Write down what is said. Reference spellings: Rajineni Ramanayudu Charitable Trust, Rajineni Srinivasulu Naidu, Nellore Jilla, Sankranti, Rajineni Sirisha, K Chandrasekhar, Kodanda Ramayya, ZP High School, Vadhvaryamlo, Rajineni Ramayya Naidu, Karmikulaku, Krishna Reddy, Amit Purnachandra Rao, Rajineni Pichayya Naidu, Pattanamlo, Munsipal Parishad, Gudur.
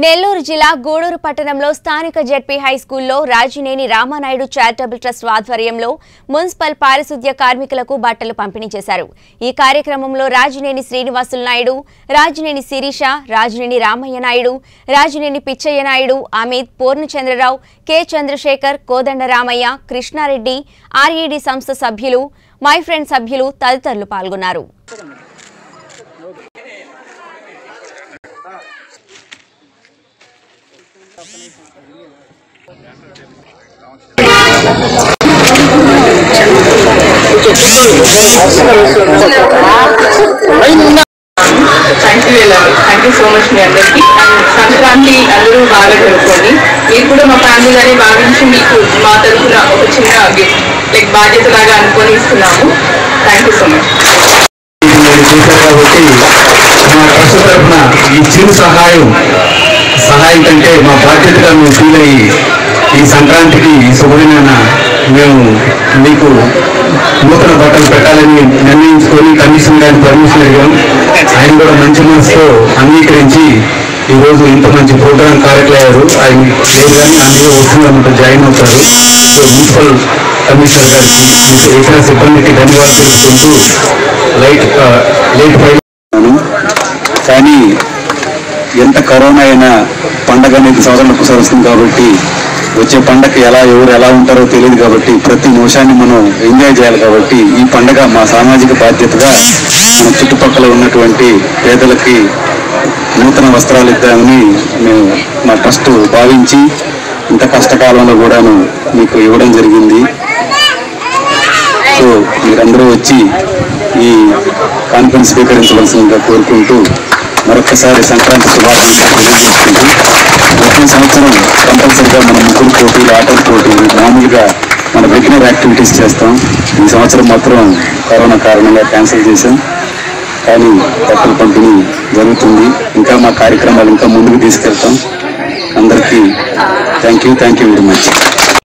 Nellore Jilla Gudur Pattanamlo Sthanika ZP High School lo Rajineni Ramanayudu Charitable Trust Vadhvaryamlo Munsipal Parishad Karmikulaku battalu pampini chesaru. Ee karyakramamlo Rajineni Srinivasulu Naidu, Rajineni Sirisha, Rajineni Ramayya Naidu, Rajineni Pichayya Naidu, Amit Purnachandra Rao, K Chandrasekhar, Kodanda Ramayya, Krishna Reddy, RED Samstha Sabhyalu, My Friend Sabhyalu taditarulu palgonnaru. Thank you so much me andaki sankranti allu baaga telukoni ee kuda ma family lani baaginchi meeku ma tarafuna oka chinna gift like baajyata laga anukoni istunnamu thank you so much సహాయం అంటే మా బాధ్యతగా మేము feel అయ్యి ఈ సంక్రాంతికి శుభదినాన మేము మీకు నూతన బట్టలు పెట్టాలని నిర్ణయించుకొని కమిషన్ గారి పర్మిషన్ అడిగాం. ఆయన కూడా మంచి మనసుతో అంగీకరించి ఈరోజు ఇంత మంచి ప్రోగ్రాం కార్యక్రమాలు ఆయన లేదని అందులో వస్తున్నట్టు జాయిన్ అవుతారు. సో మున్సిపల్ కమిషనర్ గారికి ఇతర సిబ్బందికి ధన్యవాదాలు తెలుపుకుంటూ లేట్ ఫైల్ కానీ ఎంత కరోనా అయినా పండగ అనేది సంవత్సరానికి సరుస్తుంది కాబట్టి వచ్చే పండగకి ఎవరు ఎలా ఉంటారో తెలియదు కాబట్టి ప్రతి నిమిషాన్ని మనం ఎంజాయ్ చేయాలి కాబట్టి ఈ పండగ మా సామాజిక బాధ్యతగా మన చుట్టుపక్కల ఉన్నటువంటి పేదలకి నూతన వస్త్రాలు ఇద్దామని మేము మా ట్రస్ట్ భావించి ఇంత కష్టకాలంలో కూడాను మీకు ఇవ్వడం జరిగింది. సో మీరందరూ వచ్చి ఈ కాన్ఫరెన్స్ స్వీకరించవలసిందిగా కోరుకుంటూ మరొకసారి సంక్రాంతి శుభాకాంక్షలు ప్రతి సంవత్సరం కంపల్సరిగా మనం ముగ్గురు పోటీలు ఆటల పోటీలు మామూలుగా మన రెగ్యులర్ యాక్టివిటీస్ చేస్తాం. ఈ సంవత్సరం మాత్రం కరోనా కారణంగా క్యాన్సిల్ చేశాం కానీ బట్టల పంపిణీ జరుగుతుంది. ఇంకా మా కార్యక్రమాలు ఇంకా ముందుకు తీసుకెళ్తాం. అందరికీ థ్యాంక్ యూ వెరీ మచ్.